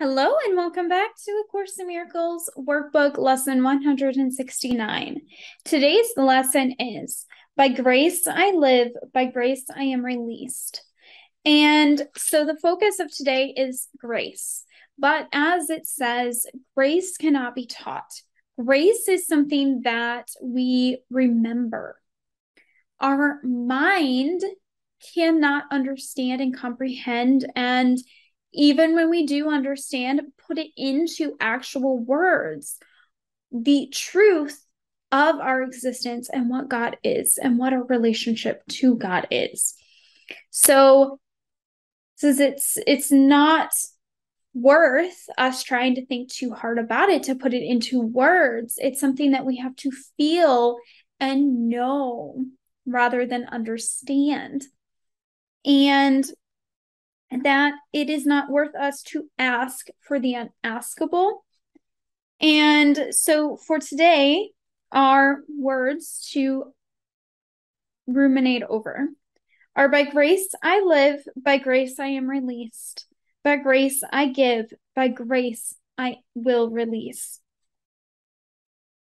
Hello and welcome back to A Course in Miracles workbook lesson 169. Today's lesson is, by grace I live, by grace I am released. And so the focus of today is grace. But as it says, grace cannot be taught. Grace is something that we remember. Our mind cannot understand and comprehend, and even when we do understand, put it into actual words, the truth of our existence and what God is and what our relationship to God is. So it's not worth us trying to think too hard about it to put it into words. It's something that we have to feel and know rather than understand. And that it is not worth us to ask for the unaskable. And so for today, our words to ruminate over are, by grace I live, by grace I am released, by grace I give, by grace I will release.